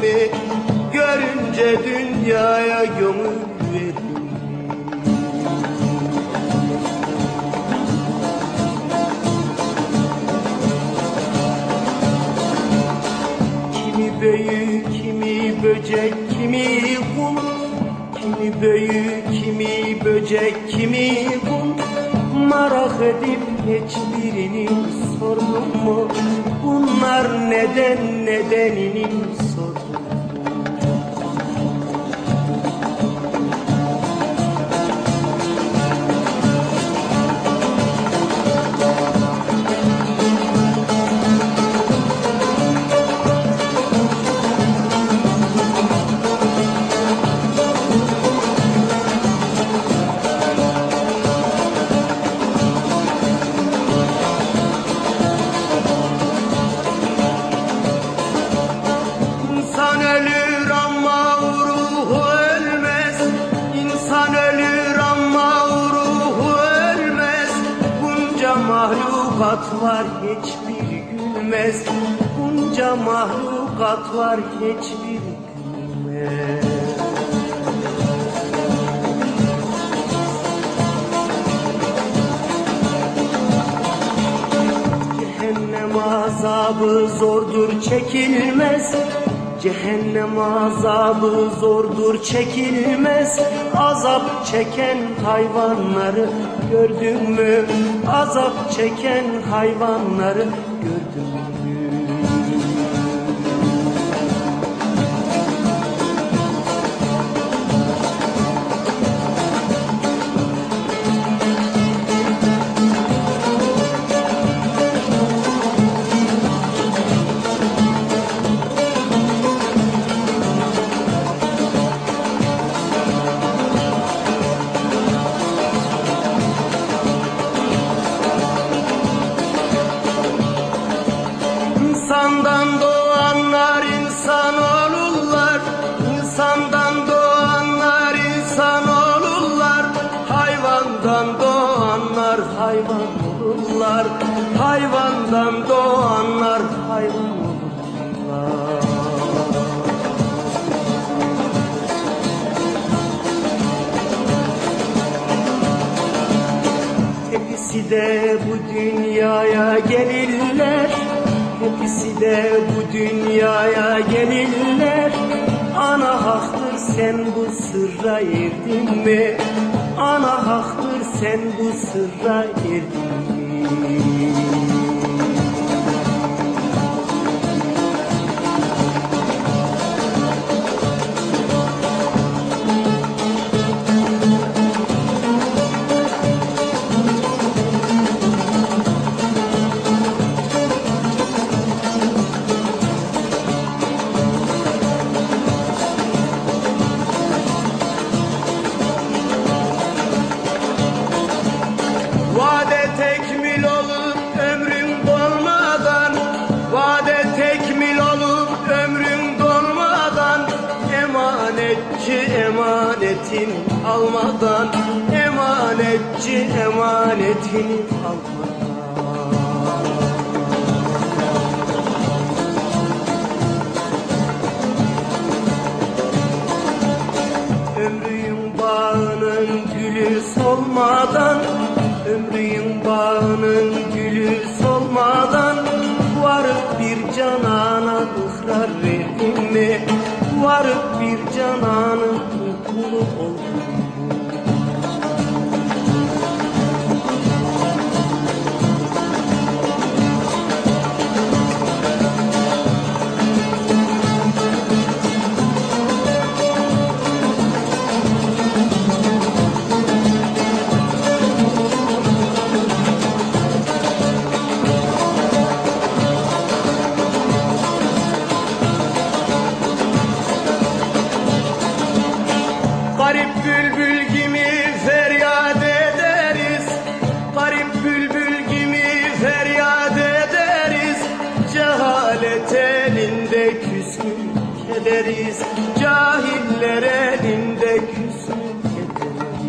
mi? Görünce dünyaya gömül verir mi? Kimi büyük, kimi böcek, kimi kum. Kimi büyük, kimi böcek, kimi kum. Marak edip hiçbirini sordum mu? Bunlar neden, nedenini sordum. Mahlukat var, hiçbir gülmez. Bunca mahlukat var, hiçbir gülmez. Cehennem azabı zordur, çekilmez. Cehennem azabı zordur, çekilmez. Azap çeken hayvanları gördün mü? Azap çeken hayvanları gördün mü? İnsandan doğanlar insan olurlar. İnsandan doğanlar insan olurlar. Hayvandan doğanlar hayvan olurlar. Hayvandan doğanlar hayvan olurlar. Hepsi de bu dünyaya gelirler. Hepsi de bu dünyaya gelirler. Ana haktır, sen bu sırra erdin mi? Ana haktır, sen bu sırra erdin mi? Emanetini almadan, emanetçi emanetini almadan. Ömrün bağının gülü solmadan, ömrün bağının gülü solmadan. Varıp bir canana ıhrar verdin mi? Varıp bir cananın kulu oldum. Garip bülbül gibi feryat ederiz. Garip bülbül gibi feryat ederiz. Cehalet elinde küskün ederiz. Cahiller elinde küskün ederiz.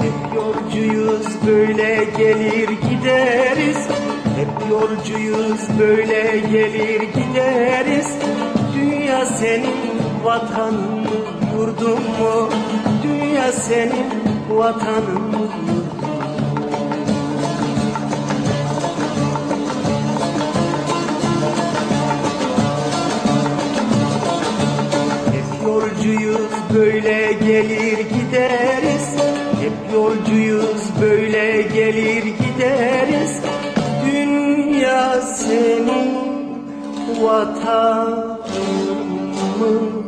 Hep yolcuyuz. böyle gelir gideriz. Hep yolcuyuz böyle gelir gideriz. Dünya senin vatanın mı, yurdun mu? Dünya senin vatanın mı? Hep yolcuyuz böyle gelir gideriz. Hep yolcuyuz böyle gelir gideriz. Dünya senin vatanın mı?